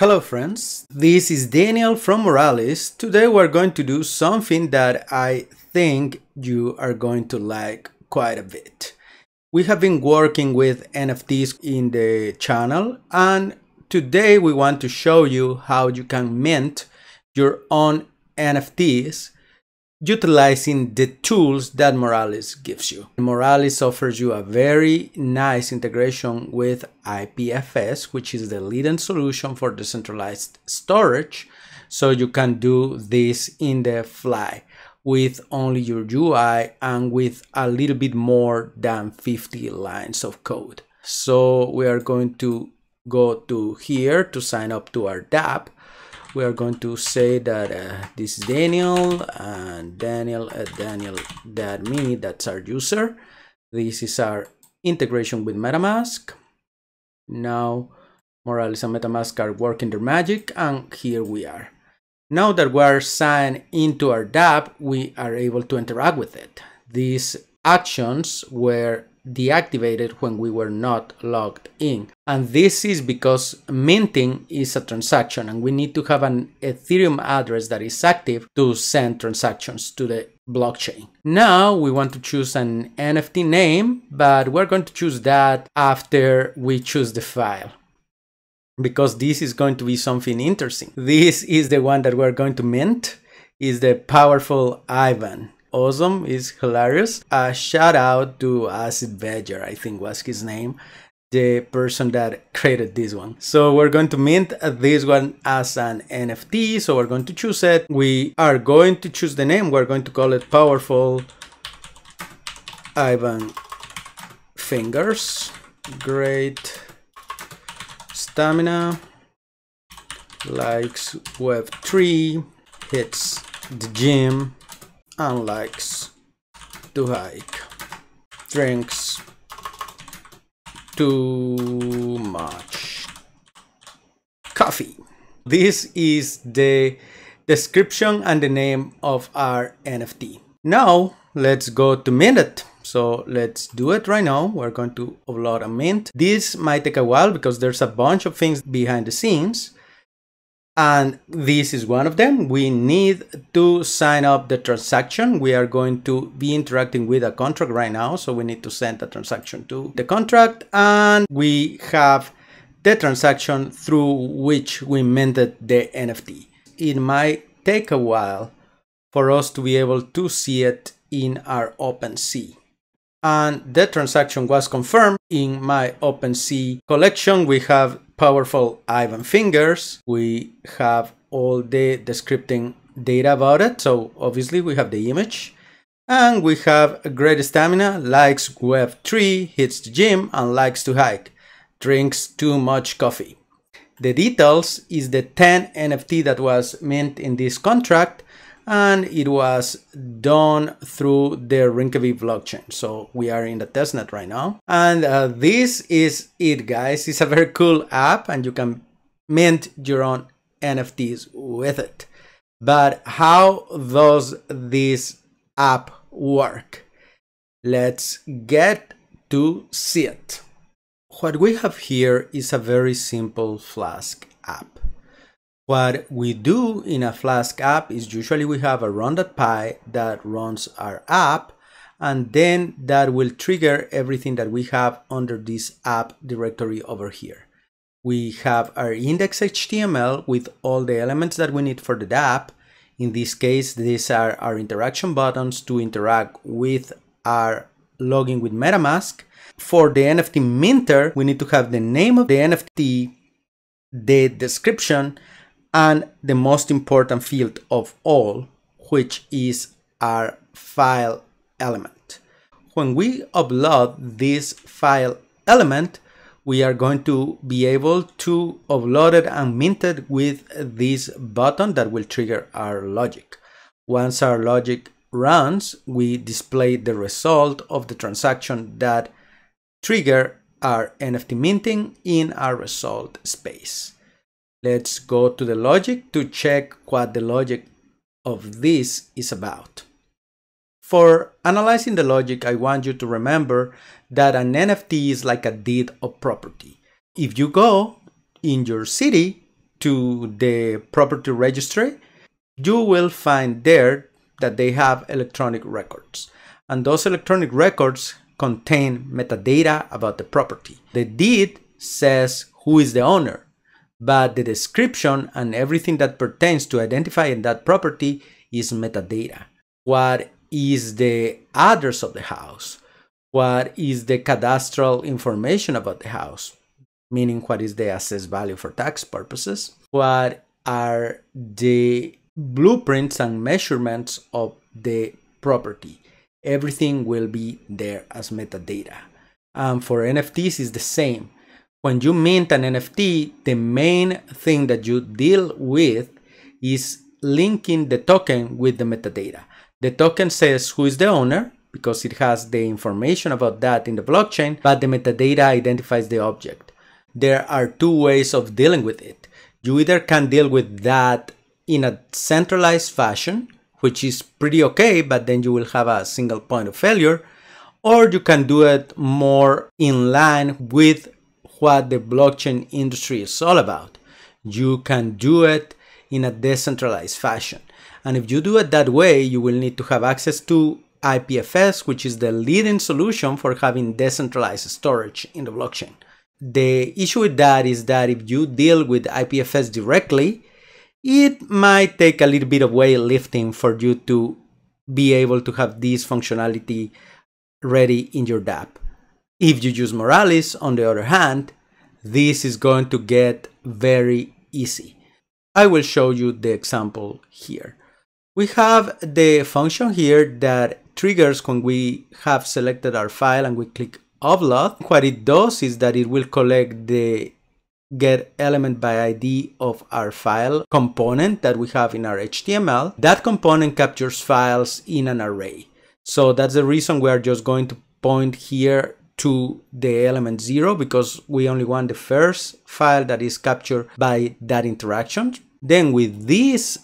Hello friends, this is Daniel from Moralis. Today we're going to do something that I think you are going to like quite a bit. We have been working with NFTs in the channel, and today we want to show you how you can mint your own NFTs utilizing the tools that Moralis gives you. Moralis offers you a very nice integration with IPFS, which is the leading solution for decentralized storage. So you can do this in the fly with only your UI and with a little bit more than 50 lines of code. So we are going to go to here to sign up to our Dapp. We are going to say that this is Daniel, and Daniel at daniel.me, that's our user. This is our integration with MetaMask. Now Moralis and MetaMask are working their magic, and here we are. Now that we are signed into our Dapp, we are able to interact with it. These actions were deactivated when we were not logged in, and this is because minting is a transaction and we need to have an Ethereum address that is active to send transactions to the blockchain. Now we want to choose an NFT name, but we're going to choose that after we choose the file, because this is going to be something interesting. This is the one that we're going to mint, is the powerful Ivan. Awesome, is hilarious. Shout out to Acid Badger, I think was his name, the person that created this one. So we're going to mint this one as an NFT. So we're going to choose it. We are going to choose the name. We're going to call it Powerful Ivan Fingers, great stamina, likes Web3, hits the gym, and likes to hike, drinks too much coffee. This is the description and the name of our NFT. Now let's go to mint it. So let's do it right now. We're going to upload a mint. This might take a while because there's a bunch of things behind the scenes, and this is one of them. We need to sign up the transaction. We are going to be interacting with a contract right now, so we need to send a transaction to the contract, and we have the transaction through which we minted the NFT. It might take a while for us to be able to see it in our OpenSea. And the transaction was confirmed. In my OpenSea collection, we have Powerful Ivan Fingers. We have all the descriptive data about it. So obviously we have the image, and we have a great stamina, likes Web3, hits the gym, and likes to hike, drinks too much coffee. The details is the 10th NFT that was minted in this contract, and it was done through the Rinkeby blockchain. So we are in the testnet right now. And this is it, guys. It's a very cool app, and you can mint your own NFTs with it. But how does this app work? Let's get to see it. What we have here is a very simple Flask app. What we do in a Flask app is usually we have a run.py that runs our app, and then that will trigger everything that we have under this app directory over here. We have our index.html with all the elements that we need for the app. In this case, these are our interaction buttons to interact with our login with MetaMask. For the NFT minter, we need to have the name of the NFT, the description, and the most important field of all, which is our file element. When we upload this file element, we are going to be able to upload it and mint it with this button that will trigger our logic. Once our logic runs, we display the result of the transaction that triggered our NFT minting in our result space. Let's go to the logic to check what the logic of this is about. For analyzing the logic, I want you to remember that an NFT is like a deed of property. If you go in your city to the property registry, you will find there that they have electronic records, and those electronic records contain metadata about the property. The deed says who is the owner, but the description and everything that pertains to identifying that property is metadata. What is the address of the house? What is the cadastral information about the house? Meaning, what is the assessed value for tax purposes? What are the blueprints and measurements of the property? Everything will be there as metadata. And for NFTs is the same. When you mint an NFT, the main thing that you deal with is linking the token with the metadata. The token says who is the owner, because it has the information about that in the blockchain, but the metadata identifies the object. There are two ways of dealing with it. You either can deal with that in a centralized fashion, which is pretty okay, but then you will have a single point of failure, or you can do it more in line with what the blockchain industry is all about. You can do it in a decentralized fashion. And if you do it that way, you will need to have access to IPFS, which is the leading solution for having decentralized storage in the blockchain. The issue with that is that if you deal with IPFS directly, it might take a little bit of weightlifting for you to be able to have this functionality ready in your Dapp. If you use Moralis, on the other hand, this is going to get very easy. I will show you the example here. We have the function here that triggers when we have selected our file and we click upload. What it does is that it will collect the get element by ID of our file component that we have in our HTML. That component captures files in an array. So that's the reason we are just going to point here to the element 0, because we only want the first file that is captured by that interaction. Then with this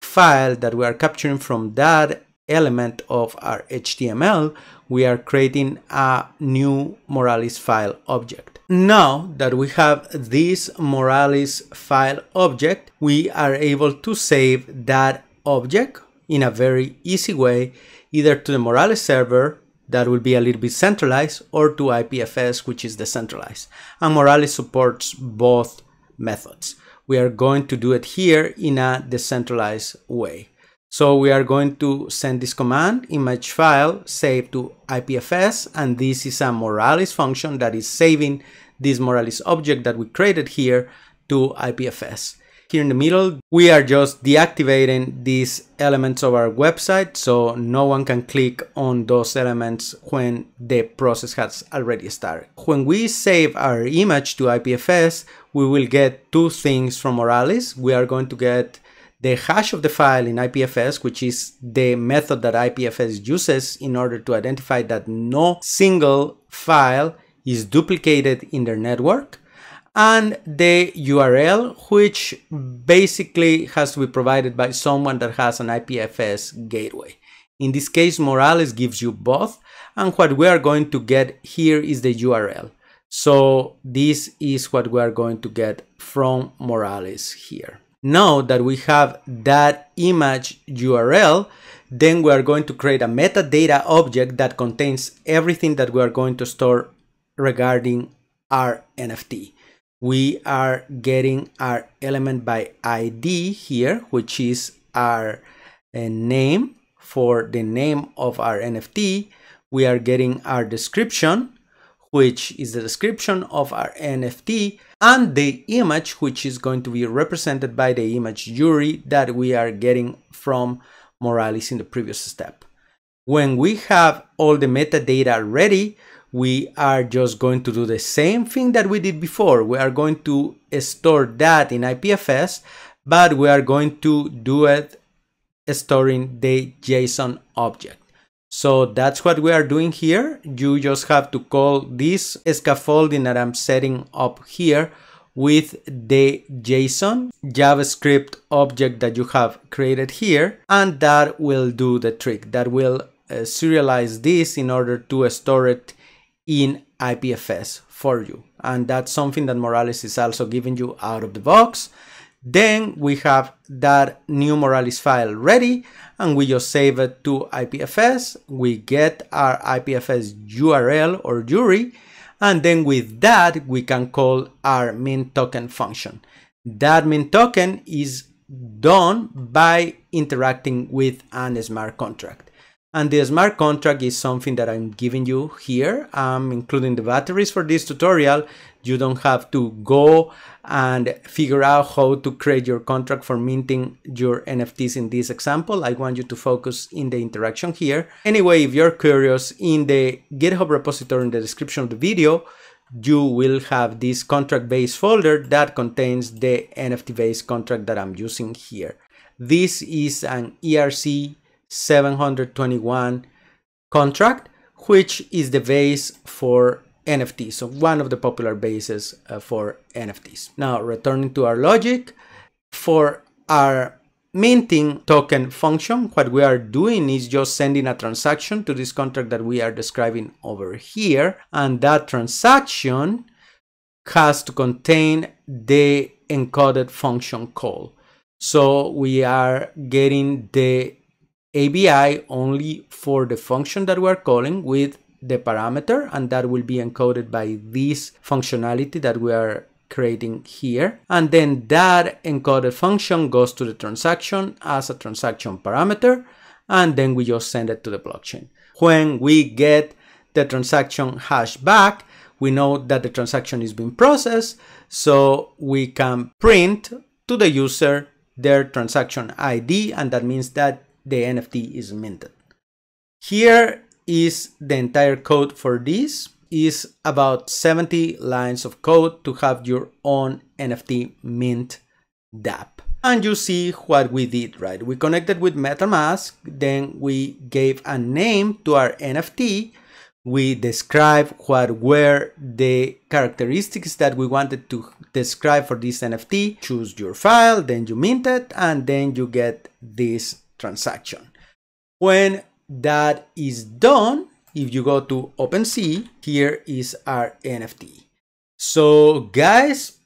file that we are capturing from that element of our HTML, we are creating a new Moralis file object. Now that we have this Moralis file object, we are able to save that object in a very easy way, either to the Moralis server that will be a little bit centralized, or to IPFS, which is decentralized. And Moralis supports both methods. We are going to do it here in a decentralized way. So we are going to send this command, image file, save to IPFS, and this is a Moralis function that is saving this Moralis object that we created here to IPFS. Here in the middle, we are just deactivating these elements of our website, so no one can click on those elements when the process has already started. When we save our image to IPFS, we will get two things from Moralis. We are going to get the hash of the file in IPFS, which is the method that IPFS uses in order to identify that no single file is duplicated in their network, and the URL, which basically has to be provided by someone that has an IPFS gateway. In this case, Moralis gives you both, and what we are going to get here is the URL. So this is what we are going to get from Moralis here. Now that we have that image URL, then we are going to create a metadata object that contains everything that we are going to store regarding our NFT. We are getting our element by ID here, which is our name for the name of our NFT. We are getting our description, which is the description of our NFT, and the image, which is going to be represented by the image URI that we are getting from Moralis in the previous step. When we have all the metadata ready, we are just going to do the same thing that we did before. We are going to store that in IPFS, but we are going to do it storing the JSON object. So that's what we are doing here. You just have to call this scaffolding that I'm setting up here with the JSON JavaScript object that you have created here, and that will do the trick. That will serialize this in order to store it in IPFS for you. And that's something that Moralis is also giving you out of the box. Then we have that new Moralis file ready, and we just save it to IPFS. We get our IPFS URL or URI, and then with that we can call our min token function. That min token is done by interacting with an smart contract. And the smart contract is something that I'm giving you here. I'm including the batteries for this tutorial. You don't have to go and figure out how to create your contract for minting your NFTs in this example. I want you to focus in the interaction here. Anyway, if you're curious, in the GitHub repository in the description of the video, you will have this contract-based folder that contains the NFT-based contract that I'm using here. This is an ERC 721 contract, which is the base for NFTs, so one of the popular bases for NFTs. Now, returning to our logic, for our minting token function, what we are doing is just sending a transaction to this contract that we are describing over here, and that transaction has to contain the encoded function call. So we are getting the ABI only for the function that we're calling with the parameter, and that will be encoded by this functionality that we are creating here, and then that encoded function goes to the transaction as a transaction parameter, and then we just send it to the blockchain. When we get the transaction hash back, we know that the transaction is being processed, so we can print to the user their transaction ID, and that means that the NFT is minted. Here is the entire code for this. It's about 70 lines of code to have your own NFT mint Dapp. And you see what we did, right? We connected with MetaMask, then we gave a name to our NFT. We described what were the characteristics that we wanted to describe for this NFT. Choose your file, then you mint it, and then you get this transaction. When that is done, if you go to OpenSea, here is our NFT. So guys,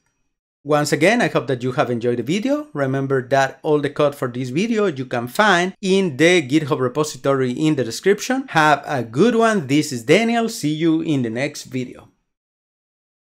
once again, I hope that you have enjoyed the video. Remember that all the code for this video you can find in the GitHub repository in the description. Have a good one. This is Daniel. See you in the next video.